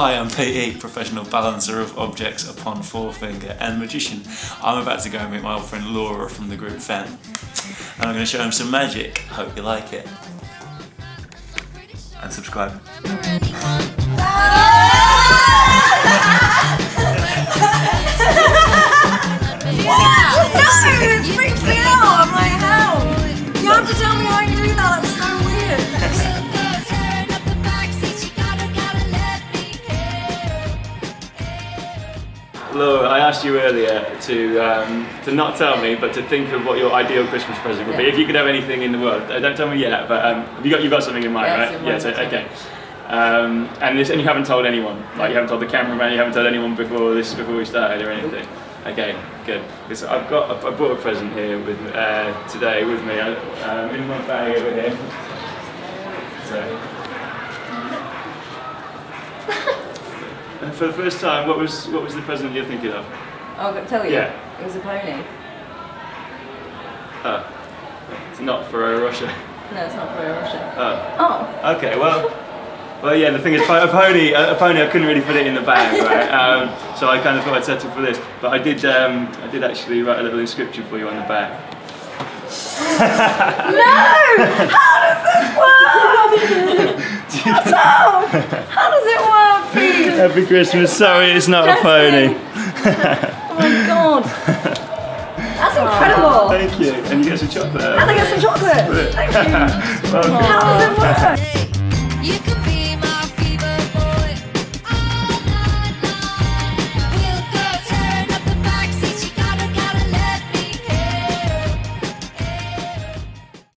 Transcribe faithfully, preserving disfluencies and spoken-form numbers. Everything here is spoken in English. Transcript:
Hi, I'm P E, professional balancer of objects upon forefinger and magician. I'm about to go and meet my old friend Laura from the group FEMME, and I'm going to show him some magic. Hope you like it. And subscribe. Laura, I asked you earlier to um, to not tell me, but to think of what your ideal Christmas present would be. Yeah. If you could have anything in the world, uh, don't tell me yet. But um, have you got you got something in mind, yeah, right? In yeah. So, okay. Um, and this, and you haven't told anyone. Like you haven't told the cameraman. You haven't told anyone before this before we started or anything. Okay, good. Because I've got I brought a present here with uh, today with me. I, um, in my bag over here. So. And for the first time, what was what was the present you're thinking of? Oh, I've got to tell you. Yeah. It was a pony. Oh. It's not Ferrero Rocher. No, it's not Ferrero Rocher. Oh. Oh. Okay, well, well, yeah. The thing is, a pony, a pony. I couldn't really put it in the bag, right? Um, so I kind of thought I'd settle for this, but I did. Um, I did actually write a little inscription for you on the back. No! How does this work? What's up? How does it work? Happy Christmas. Sorry, it's not That's a pony. Oh my god. That's incredible. Thank you. And you get some chocolate. And I get some chocolate. Thank you. How does it work?